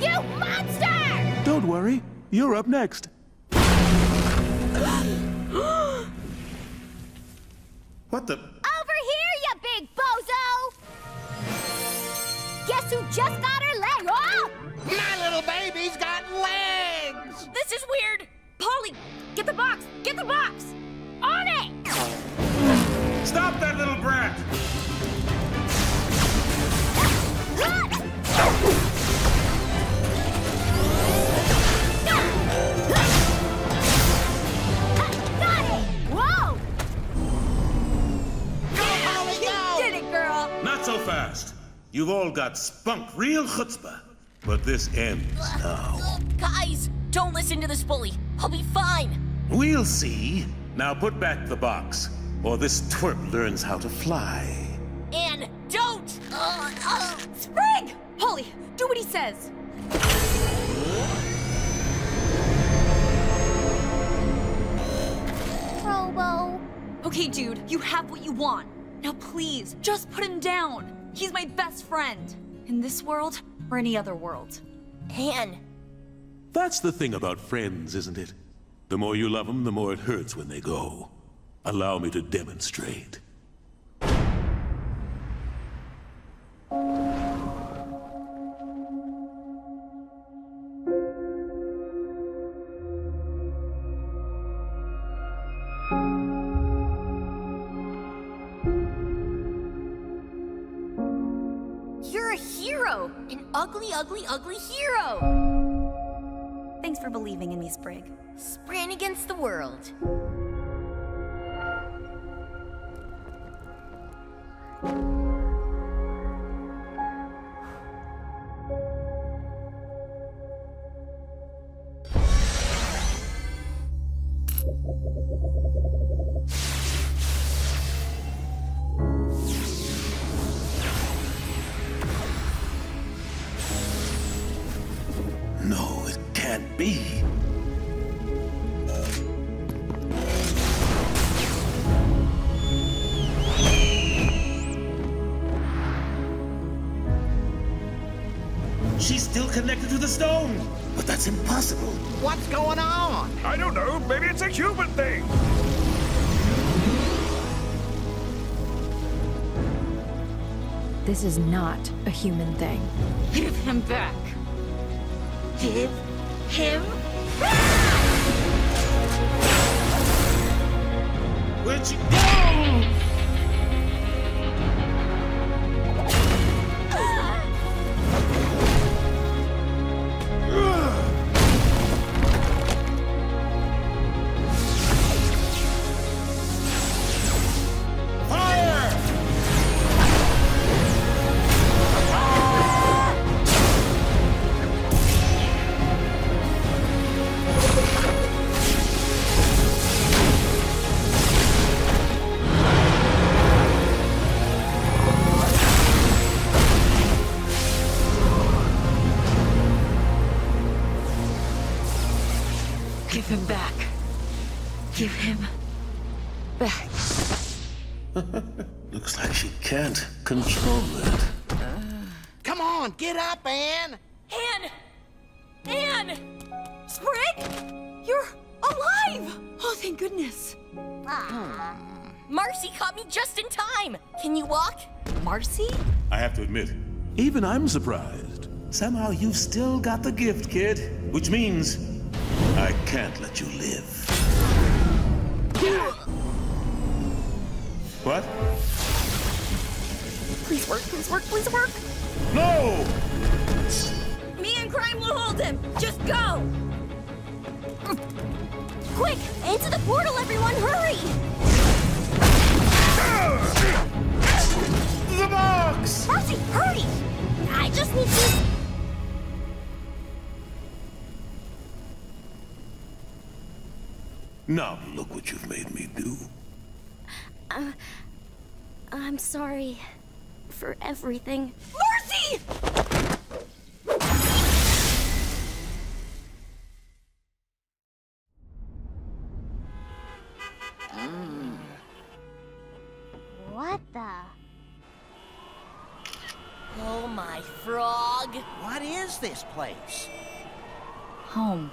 You monster! Don't worry. You're up next. What the? Over here, you big bozo! Guess who just got her leg off? My little baby's got legs! This is weird. Polly, get the box! Get the box! On it! Stop that little brat! Got it! Whoa! Go, Polly, go! You did it, girl! Not so fast. You've all got spunk, real chutzpah. But this ends now. Guys, don't listen to this bully. I'll be fine. We'll see. Now put back the box, or this twerp learns how to fly. Anne, don't! Sprig! Polly, do what he says. Robo. Okay, dude, you have what you want. Now please, just put him down. He's my best friend. In this world, or any other world. Anne. That's the thing about friends, isn't it? The more you love them, the more it hurts when they go. Allow me to demonstrate. You're a hero! An ugly, ugly, ugly hero! Thanks for believing in me, Sprig. Spran against the world. No, it can't be. She's still connected to the stone! But that's impossible! What's going on? I don't know, maybe it's a human thing! This is not a human thing. Give him back! Give him back! Where'd she go? Give him back. Give him back. Looks like she can't control it. Come on, get up, Anne! Anne! Anne! Sprig! You're alive! Oh, thank goodness. Marcy caught me just in time. Can you walk? Marcy? I have to admit, even I'm surprised. Somehow you've still got the gift, kid. Which means I can't let you live. What? Please work, please work, please work! No! Me and Crime will hold him! Just go! Quick! Into the portal, everyone! Hurry! The box! Marcy, hurry! I just need to... Now look what you've made me do. I'm sorry for everything. Marcy! What the? Oh, my frog. What is this place? Home.